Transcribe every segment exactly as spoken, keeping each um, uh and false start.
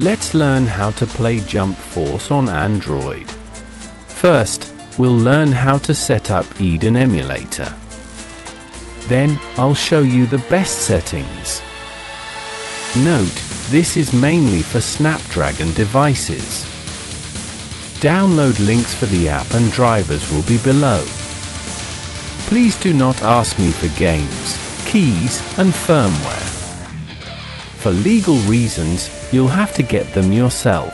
Let's learn how to play Jump Force on Android. First, we'll learn how to set up Eden Emulator. Then, I'll show you the best settings. Note, this is mainly for Snapdragon devices. Download links for the app and drivers will be below. Please do not ask me for games, keys, and firmware. For legal reasons, you'll have to get them yourself.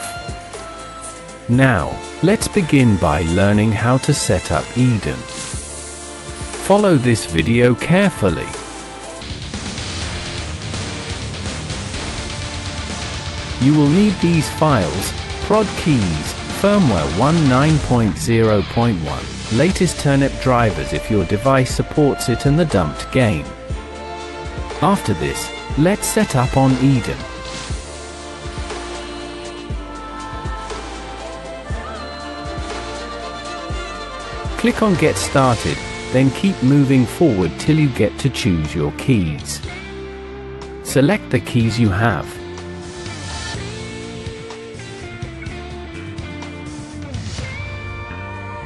Now, let's begin by learning how to set up Eden. Follow this video carefully. You will need these files: prod keys, firmware nineteen point zero point one, latest turnip drivers if your device supports it, and the dumped game. After this, let's set up on Eden. Click on Get Started, then keep moving forward till you get to choose your keys. Select the keys you have.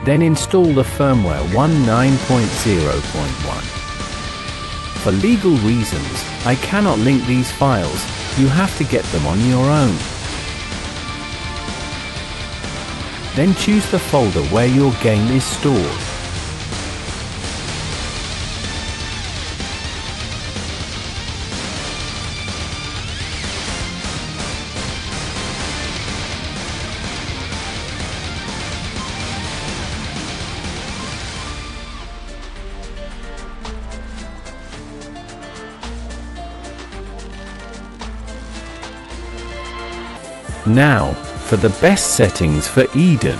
Then install the firmware nineteen point zero point one. For legal reasons, I cannot link these files. You have to get them on your own. Then choose the folder where your game is stored. Now, for the best settings for Eden.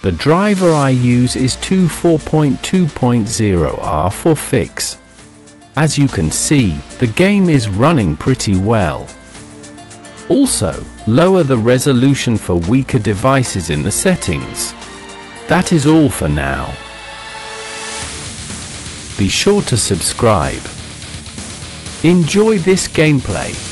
The driver I use is two four point two point zero R four fix. As you can see, the game is running pretty well. Also, lower the resolution for weaker devices in the settings. That is all for now. Be sure to subscribe. Enjoy this gameplay.